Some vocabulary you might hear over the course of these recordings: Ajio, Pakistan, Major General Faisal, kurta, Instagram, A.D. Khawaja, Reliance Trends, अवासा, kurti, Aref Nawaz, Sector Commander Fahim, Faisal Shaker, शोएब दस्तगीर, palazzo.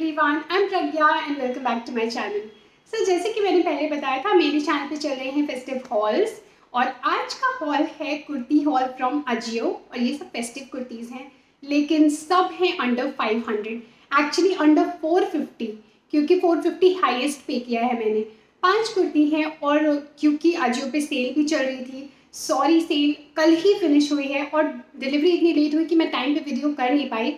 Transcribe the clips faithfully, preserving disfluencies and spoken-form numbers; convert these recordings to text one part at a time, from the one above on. Everyone, I am Pragya and welcome back to my channel. Sir जैसे कि मैंने पहले बताया था, मेरे चैनल पे चल रहे हैं फेस्टिव हॉल्स और आज का हॉल है कुर्ती हॉल फ्रॉम अजियो और ये सब फेस्टिव कुर्तीज़ हैं, लेकिन सब हैं under five hundred, actually under four fifty, क्योंकि फोर फिफ्टी हाईएस्ट पे किया है मैंने। पांच कुर्ती हैं और क्योंकि अजियो पे सेल भी चल रही थी, सॉरी सेल कल ही फिनिश हुई है और डिलीवरी इतनी लेट हुई कि मैं टाइम पे वीडियो कर नहीं पाई,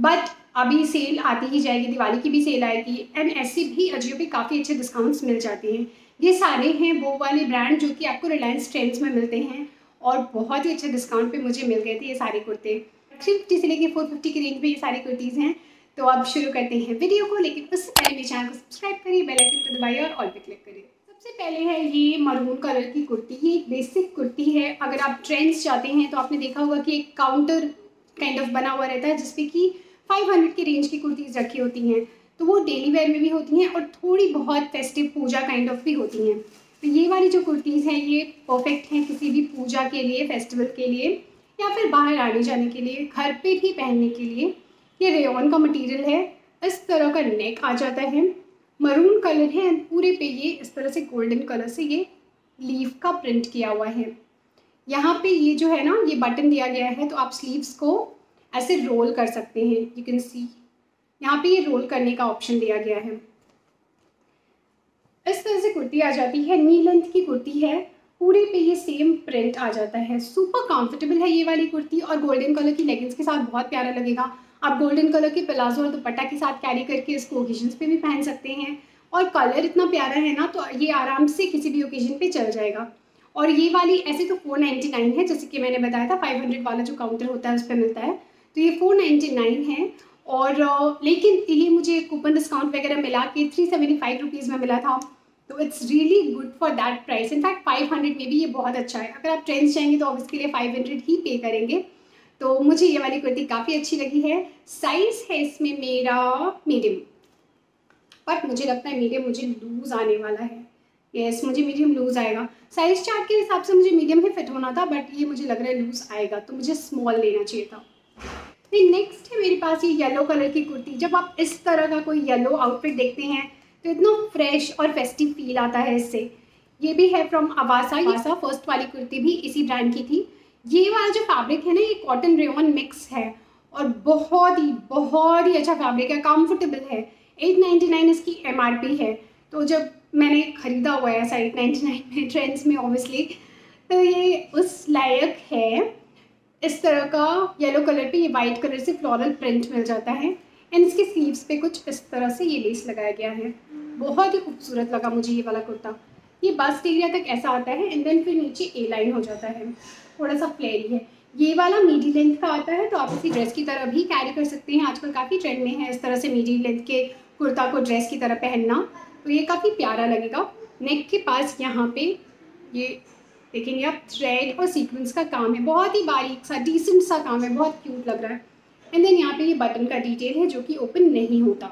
बट अभी सेल आती ही जाएगी, दिवाली की भी सेल आएगी एंड ऐसे भी अजियो पे काफ़ी अच्छे डिस्काउंट्स मिल जाते हैं। ये सारे हैं वो वाले ब्रांड जो कि आपको रिलायंस ट्रेंड्स में मिलते हैं और बहुत ही अच्छे डिस्काउंट पे मुझे मिल गए थे ये सारे कुर्ते। थ्री फिफ्टी से लेकर फोर फिफ्टी की रेंज में ये सारे कुर्तीज़ हैं। तो अब शुरू करते हैं वीडियो को, लेकिन उससे पहले मेरे चैनल को सब्सक्राइब करिए, बेल आइकन को दबाइए और ऑल पे क्लिक करिए। सबसे पहले है ये मरून कलर की कुर्ती। ये एक बेसिक कुर्ती है। अगर आप ट्रेंड्स जाते हैं तो आपने देखा होगा कि एक काउंटर काइंड ऑफ बना हुआ रहता है जिसपे कि फाइव हंड्रेड की रेंज की कुर्तीज़ रखी होती हैं, तो वो डेली वेयर में भी होती हैं और थोड़ी बहुत फेस्टिव पूजा काइंड ऑफ भी होती हैं। तो ये वाली जो कुर्तीज़ हैं ये परफेक्ट हैं किसी भी पूजा के लिए, फेस्टिवल के लिए या फिर बाहर आने जाने के लिए, घर पे भी पहनने के लिए। ये रेयॉन का मटेरियल है, इस तरह का नेक आ जाता है, मरून कलर है, पूरे पे ये इस तरह से गोल्डन कलर से ये लीफ का प्रिंट किया हुआ है। यहाँ पर ये जो है ना ये बटन दिया गया है, तो आप स्लीव्स को ऐसे रोल कर सकते हैं। यू कैन सी यहाँ पे ये रोल करने का ऑप्शन दिया गया है। इस तरह से कुर्ती आ जाती है, नी लेंथ की कुर्ती है, पूरे पे ये सेम प्रिंट आ जाता है। सुपर कंफर्टेबल है ये वाली कुर्ती और गोल्डन कलर की लेगिंग्स के साथ बहुत प्यारा लगेगा। आप गोल्डन कलर के प्लाजो और दुपट्टा के साथ कैरी करके इसको ओकेजन्स पे भी पहन सकते हैं और कलर इतना प्यारा है ना, तो ये आराम से किसी भी ओकेजन पे चल जाएगा। और ये वाली ऐसे तो फोर नाइन्टी नाइन है, जैसे कि मैंने बताया था फाइव हंड्रेड वाला जो काउंटर होता है उस पर मिलता है, तो ये फोर नाइन्टी नाइन है। और लेकिन ये मुझे कूपन डिस्काउंट वगैरह मिला के थ्री सेवेंटी फाइव रुपीज़ में मिला था, तो it's really good for that price. In fact five hundred में भी ये बहुत अच्छा है। अगर आप ट्रेंड्स जाएंगे तो आप इसके लिए फाइव हंड्रेड ही पे करेंगे। तो मुझे ये वाली कुर्ती काफ़ी अच्छी लगी है। साइज़ है इसमें मेरा मीडियम, बट मुझे लगता है मीडियम मुझे लूज़ आने वाला है। येस, मुझे मीडियम लूज़ आएगा। साइज़ चार्ट के हिसाब से मुझे मीडियम ही फिट होना था, बट ये मुझे लग रहा है लूज़ आएगा, तो मुझे स्मॉल लेना चाहिए था। नेक्स्ट है मेरे पास ये येलो कलर की कुर्ती। जब आप इस तरह का कोई येलो आउटफिट देखते हैं तो इतना फ्रेश और फेस्टिव फील आता है इससे। ये भी है फ्रॉम अवासा। अवासा फर्स्ट वाली कुर्ती भी इसी ब्रांड की थी। ये वाला जो फैब्रिक है ना ये कॉटन रेयॉन मिक्स है और बहुत ही बहुत ही अच्छा फैब्रिक है, कंफर्टेबल है। एट नाइन्टी नाइन इसकी एम आर पी है, तो जब मैंने ख़रीदा हुआ है ऐसा एट नाइन्टी नाइन में ट्रेंड्स में ऑब्वियसली, तो ये उस लायक है। इस तरह का येलो कलर पे ये वाइट कलर से फ्लोरल प्रिंट मिल जाता है एंड इसके स्लीव्स पे कुछ इस तरह से ये लेस लगाया गया है। बहुत ही खूबसूरत लगा मुझे ये वाला कुर्ता। ये बस्ट एरिया तक ऐसा आता है एंड देन फिर नीचे ए लाइन हो जाता है, थोड़ा सा फ्लेयरी है। ये वाला मीडी लेंथ का आता है, तो आप इसी ड्रेस की तरह भी कैरी कर सकते हैं। आजकल काफ़ी ट्रेंड में है इस तरह से मीडी लेंथ के कुर्ता को ड्रेस की तरह पहनना, तो ये काफ़ी प्यारा लगेगा। नेक के पास यहाँ पर ये देखेंगे आप थ्रेड और सीक्वेंस का काम है, बहुत ही बारीक सा डिसेंट सा काम है, बहुत क्यूट लग रहा है। एंड देन यहाँ पे ये बटन का डिटेल है जो कि ओपन नहीं होता।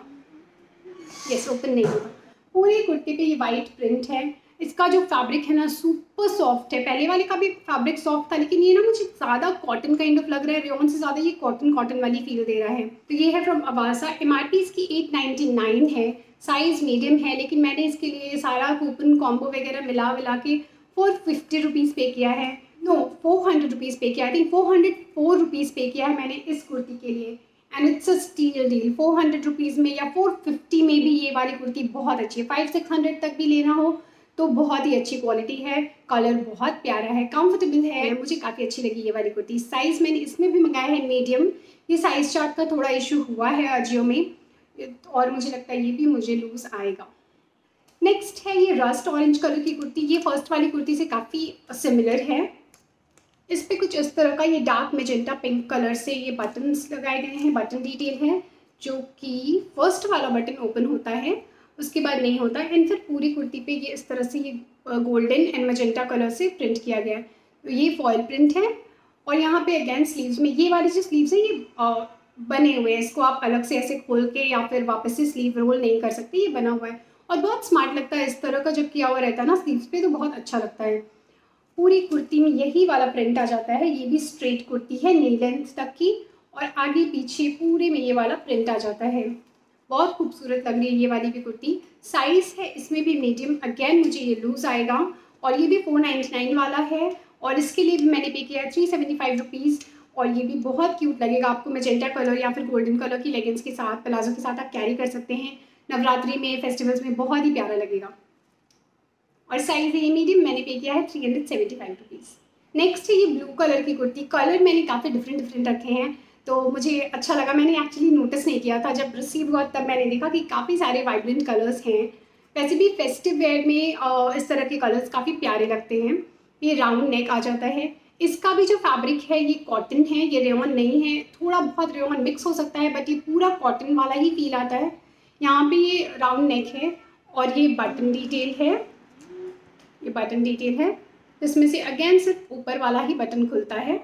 यस, ओपन नहीं होता। पूरे कुर्ते पे ये वाइट प्रिंट है। इसका जो फैब्रिक है ना सुपर सॉफ्ट है। पहले वाले का भी फैब्रिक सॉफ्ट था, लेकिन ये ना मुझे ज़्यादा कॉटन काइंड ऑफ लग रहा है, रेयॉन से ज़्यादा ये कॉटन कॉटन वाली फील दे रहा है। तो ये है from अवासा। M R P इसकी एट नाइन्टी नाइन है, साइज़ मीडियम है, लेकिन मैंने इसके लिए सारा कूपन कॉम्बो वगैरह मिला मिला के फोर फिफ्टी रुपीज़ पे किया है। No, four hundred rupees pay किया, I think four hundred four rupees pay किया है मैंने इस कुर्ती के लिए and it's a steal deal. Four hundred rupees में या फोर फिफ्टी में भी ये वाली कुर्ती बहुत अच्छी है। फाइव सिक्स हंड्रेड तक भी लेना हो तो बहुत ही अच्छी क्वालिटी है, कलर बहुत प्यारा है, कंफर्टेबल है, मुझे काफ़ी अच्छी लगी ये वाली कुर्ती। साइज़ मैंने इसमें भी मंगाया है मीडियम। ये साइज़ चार्ट का थोड़ा इशू हुआ है अजियो में और मुझे लगता है ये भी मुझे लूज़ आएगा। नेक्स्ट है ये रस्ट ऑरेंज कलर की कुर्ती। ये फर्स्ट वाली कुर्ती से काफ़ी सिमिलर है। इस पर कुछ इस तरह का ये डार्क मैजेंटा पिंक कलर से ये बटन्स लगाए गए हैं, बटन डिटेल है, जो कि फर्स्ट वाला बटन ओपन होता है, उसके बाद नहीं होता एंड फिर पूरी कुर्ती पे ये इस तरह से ये गोल्डन एंड मैजेंटा कलर से प्रिंट किया गया है। तो ये फॉयल प्रिंट है और यहाँ पे अगेन स्लीव्स में ये वाली जो स्लीव्स है ये बने हुए हैं, इसको आप अलग से ऐसे खोल के या फिर वापस से स्लीव रोल नहीं कर सकते, ये बना हुआ है और बहुत स्मार्ट लगता है। इस तरह का जब किया हुआ रहता है ना स्लीव्स पे तो बहुत अच्छा लगता है। पूरी कुर्ती में यही वाला प्रिंट आ जाता है। ये भी स्ट्रेट कुर्ती है नी लेंथ तक की और आगे पीछे पूरे में ये वाला प्रिंट आ जाता है। बहुत खूबसूरत लग रही है ये वाली भी कुर्ती। साइज़ है इसमें भी मीडियम, अगेन मुझे ये लूज़ आएगा और ये भी फोर नाइन्टी नाइन वाला है और इसके लिए भी मैंने पे किया है थ्री सेवेंटी फाइव रुपीज़ और ये भी बहुत क्यूट लगेगा आपको। मैजेंटा कलर या फिर गोल्डन कलर की लेगिंग्स के साथ, प्लाजो के साथ आप कैरी कर सकते हैं। नवरात्रि में, फेस्टिवल्स में बहुत ही प्यारा लगेगा। और साइज़ है ये मीडियम, मैंने पे किया है three hundred seventy five rupees. Next है ये ब्लू कलर की कुर्ती। कलर मैंने काफ़ी डिफरेंट डिफरेंट रखे हैं तो मुझे अच्छा लगा। मैंने एक्चुअली नोटिस नहीं किया था, जब रिसीव हुआ तब मैंने देखा कि काफ़ी सारे वाइब्रेंट कलर्स हैं। वैसे भी फेस्टिव वेयर में इस तरह के कलर्स काफ़ी प्यारे लगते हैं। ये राउंड नेक आ जाता है, इसका भी जो फैब्रिक है ये कॉटन है, ये रेयन नहीं है। थोड़ा बहुत रेयन मिक्स हो सकता है बट ये पूरा कॉटन वाला ही फील आता है। यहाँ पे ये राउंड नेक है और ये बटन डिटेल है, ये बटन डिटेल है। इसमें से अगेन सिर्फ ऊपर वाला ही बटन खुलता है।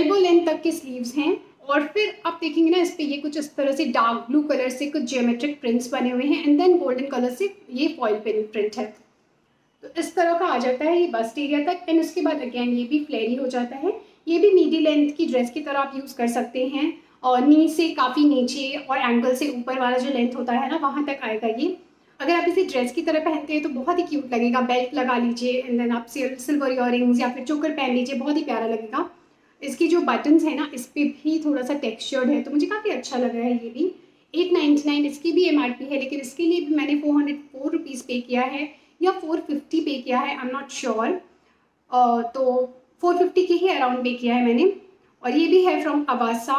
एल्बो लेंथ तक के स्लीव्स हैं और फिर आप देखेंगे ना इस पर ये कुछ इस तरह से डार्क ब्लू कलर से कुछ जियोमेट्रिक प्रिंट्स बने हुए हैं एंड देन गोल्डन कलर से ये फॉइल पेन प्रिंट है। तो इस तरह का आ जाता है ये बस्ट एरिया तक एंड उसके बाद अगेन ये भी फ्लेरी हो जाता है। ये भी मीडी लेंथ की ड्रेस की तरह आप यूज़ कर सकते हैं और नी से काफ़ी नीचे और एंकल से ऊपर वाला जो लेंथ होता है ना वहाँ तक आएगा ये। अगर आप इसे ड्रेस की तरह पहनते हैं तो बहुत ही क्यूट लगेगा। बेल्ट लगा लीजिए एंड देन आप सिल्वर इयर रिंग्स या फिर चोकर पहन लीजिए, बहुत ही प्यारा लगेगा। इसकी जो बटन्स है ना इस पर भी थोड़ा सा टेक्सचर्ड है तो मुझे काफ़ी अच्छा लग रहा है। ये भी एट नाइन्टी नाइन इसकी भी एम आर पी है लेकिन इसके लिए भी मैंने four hundred four rupees pay किया है या फोर फिफ्टी पे किया है, आई एम नॉट श्योर। तो फोर फिफ्टी के ही अराउंड पे किया है मैंने। और ये भी है फ्रॉम अवासा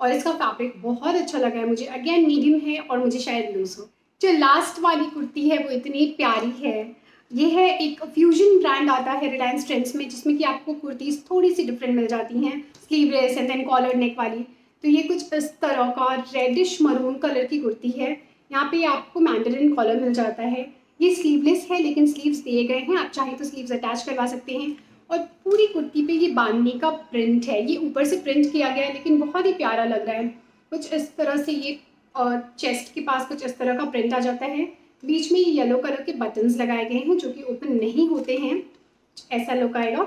और इसका फैब्रिक बहुत अच्छा लगा है मुझे। अगेन मीडियम है और मुझे शायद लूज हो। जो लास्ट वाली कुर्ती है वो इतनी प्यारी है। ये है एक फ्यूजन ब्रांड आता है रिलायंस ट्रेंड्स में जिसमें कि आपको कुर्तीज़ थोड़ी सी डिफरेंट मिल जाती हैं, sleeveless and then collar neck वाली। तो ये कुछ इस तरह का रेडिश मरून कलर की कुर्ती है। यहाँ पे आपको मैंडरिन कॉलर मिल जाता है। ये स्लीवलेस है लेकिन स्लीव्स दिए गए हैं, आप चाहे तो स्लीव्स अटैच करवा सकते हैं। और पूरी कुर्ती पे ये बांधनी का प्रिंट है, ये ऊपर से प्रिंट किया गया है लेकिन बहुत ही प्यारा लग रहा है। कुछ इस तरह से ये और चेस्ट के पास कुछ इस तरह का प्रिंट आ जाता है। बीच में ये येलो कलर के बटन्स लगाए गए हैं जो कि ओपन नहीं होते हैं, ऐसा लुक आएगा।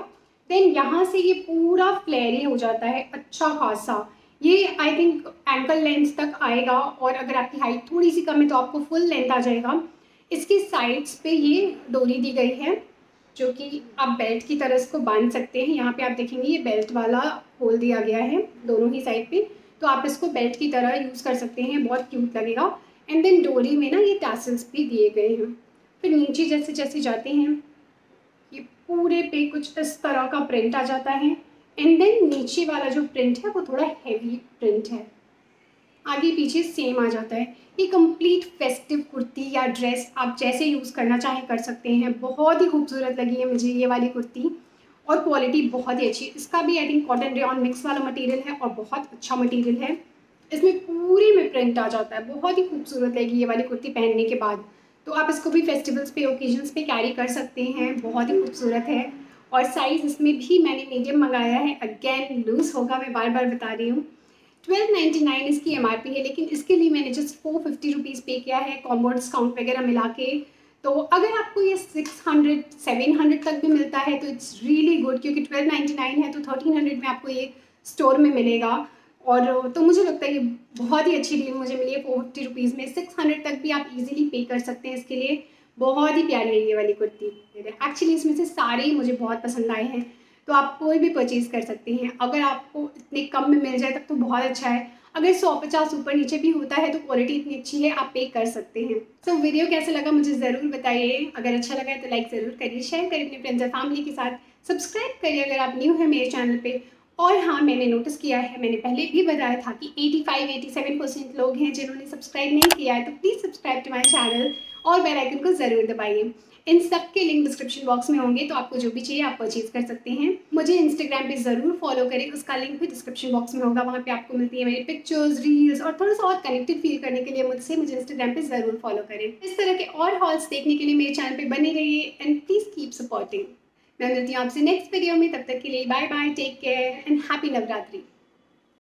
देन यहाँ से ये पूरा फ्लेयरी हो जाता है अच्छा खासा। ये आई थिंक एंकल लेंथ तक आएगा और अगर आपकी हाइट थोड़ी सी कम है तो आपको फुल लेंथ आ जाएगा। इसकी साइड्स पे ये डोरी दी गई है जो कि आप बेल्ट की तरह इसको बांध सकते हैं। यहाँ पे आप देखेंगे ये बेल्ट वाला होल दिया गया है दोनों ही साइड पे, तो आप इसको बेल्ट की तरह यूज़ कर सकते हैं, बहुत क्यूट लगेगा। एंड देन डोरी में ना ये टैसल्स भी दिए गए हैं। फिर नीचे जैसे जैसे जाते हैं ये पूरे पे कुछ इस तरह का प्रिंट आ जाता है एंड देन नीचे वाला जो प्रिंट है वो थोड़ा हैवी प्रिंट है, आगे पीछे सेम आ जाता है। ये कंप्लीट फेस्टिव कुर्ती या ड्रेस आप जैसे यूज़ करना चाहे कर सकते हैं। बहुत ही खूबसूरत लगी है मुझे ये वाली कुर्ती और क्वालिटी बहुत ही अच्छी। इसका भी I think cotton rayon mix वाला मटेरियल है और बहुत अच्छा मटेरियल है। इसमें पूरे में प्रिंट आ जाता है, बहुत ही खूबसूरत लगी ये वाली कुर्ती पहनने के बाद। तो आप इसको भी फेस्टिवल्स पे, ओकेजन्स पे कैरी कर सकते हैं, बहुत ही खूबसूरत है। और साइज़ इसमें भी मैंने मीडियम मंगाया है, अगेन लूज़ होगा, मैं बार बार बता रही हूँ। ट्वेल्व नाइन्टी नाइन इसकी एमआरपी है लेकिन इसके लिए मैंने just four fifty rupees pay किया है कॉम्बो डिस्काउंट वगैरह मिला के। तो अगर आपको ये सिक्स हंड्रेड, सेवन हंड्रेड तक भी मिलता है तो इट्स रियली गुड, क्योंकि ट्वेल्व नाइन्टी नाइन है तो थर्टीन हंड्रेड में आपको ये स्टोर में मिलेगा। और तो मुझे लगता है ये बहुत ही अच्छी डील मुझे मिली है। फोर फिफ्टी रुपीज़ में सिक्स हंड्रेड तक भी आप इजीली पे कर सकते हैं। इसके लिए बहुत ही प्यारी है ये वाली कुर्ती। एक्चुअली इसमें से सारे ही मुझे बहुत पसंद आए हैं तो आप कोई भी परचेज़ कर सकते हैं। अगर आपको इतने कम में मिल जाए तब तो बहुत अच्छा है। अगर सौ पचास ऊपर नीचे भी होता है तो क्वालिटी इतनी अच्छी है, आप पे कर सकते हैं। तो so, वीडियो कैसा लगा मुझे ज़रूर बताइए। अगर अच्छा लगा है तो लाइक ज़रूर करिए, शेयर करिए अपने फ्रेंड्स और फैमिली के साथ, सब्सक्राइब करिए अगर आप न्यू हैं मेरे चैनल पर। और हाँ, मैंने नोटिस किया है, मैंने पहले भी बताया था कि eighty five eighty seven percent लोग हैं जिन्होंने सब्सक्राइब नहीं किया है, तो please subscribe to my channel और बेल आइकन को ज़रूर दबाइए। इन सब के लिंक डिस्क्रिप्शन बॉक्स में होंगे, तो आपको जो भी चाहिए आप परचेज कर सकते हैं। मुझे इंस्टाग्राम पे ज़रूर फॉलो करें, उसका लिंक भी डिस्क्रिप्शन बॉक्स में होगा। वहाँ पे आपको मिलती है मेरी पिक्चर्स, रील्स और थोड़ा सा और कनेक्टेड फील करने के लिए मुझसे मुझे इंस्टाग्राम पे ज़रूर फॉलो करें। इस तरह के और हॉल्स देखने के लिए मेरे चैनल पर बने रहिए एंड प्लीज़ कीप सपोर्टिंग। मैं मिलती हूँ आपसे नेक्स्ट वीडियो में, तब तक के लिए bye bye, take care and happy Navratri.